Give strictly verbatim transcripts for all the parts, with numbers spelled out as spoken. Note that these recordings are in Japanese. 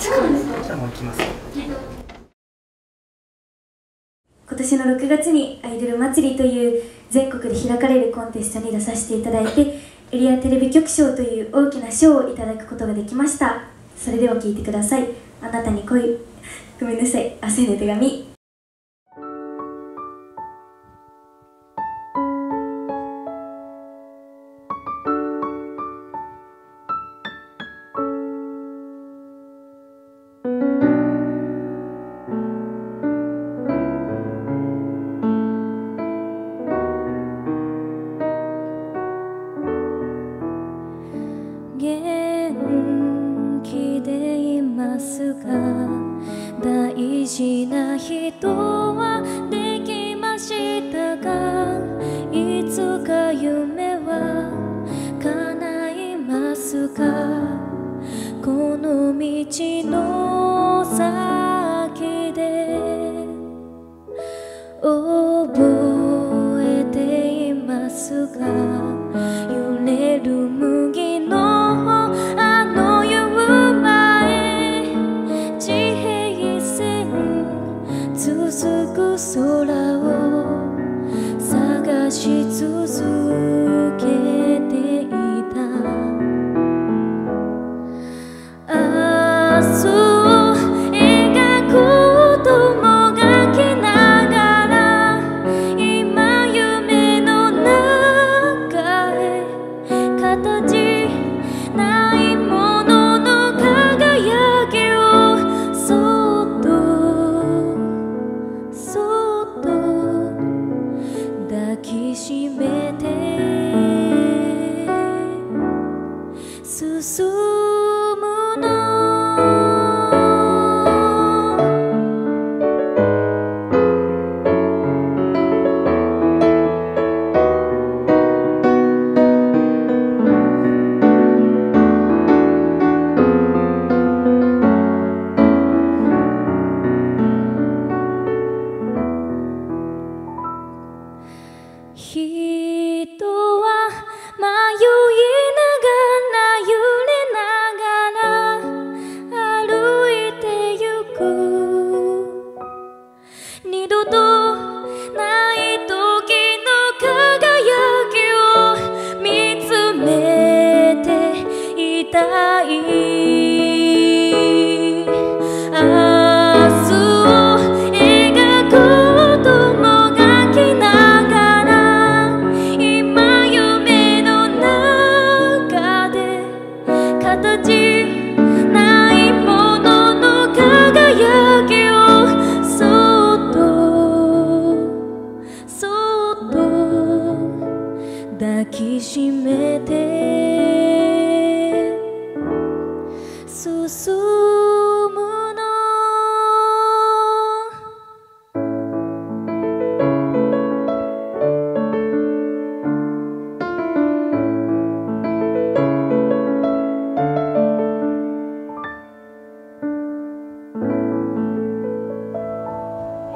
じゃあもう行きます。今年のろくがつにアイドル祭りという全国で開かれるコンテストに出させていただいて、エリアテレビ局賞という大きな賞をいただくことができました。それでは聞いてください。あなたに恋、ごめんなさい、汗の手紙。元気でいますか？大事な人はできましたが、いつか夢は叶いますか？この道の先で覚えていますか？揺れる麦の空を探し続けていた。明日を描くともがきながら、今夢の中へ形ないものの輝きをそっとそっと抱きしめて進む人は迷いながら揺れながら歩いてゆく。二度とない時の輝きを見つめていたい。ああ抱きしめて進むの。あり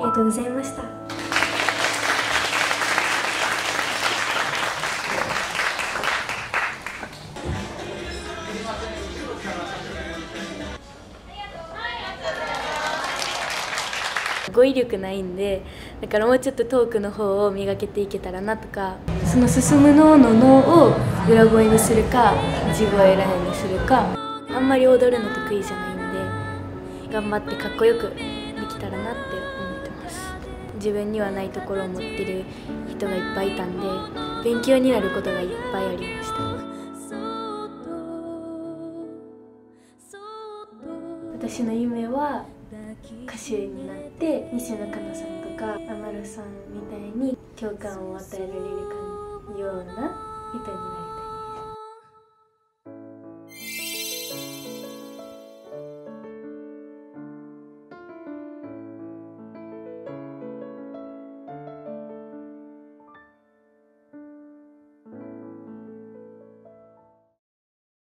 がとうございました。語彙力ないんで、だからもうちょっとトークの方を磨けていけたらなとか、その進む脳の脳を裏声にするか地声らへんにするか、あんまり踊るの得意じゃないんで、頑張ってかっこよくできたらなって思ってます。自分にはないところを持ってる人がいっぱいいたんで、勉強になることがいっぱいありました。私の夢は歌手になって、西野カナさんとかアマルさんみたいに共感を与えられるような人になりたい。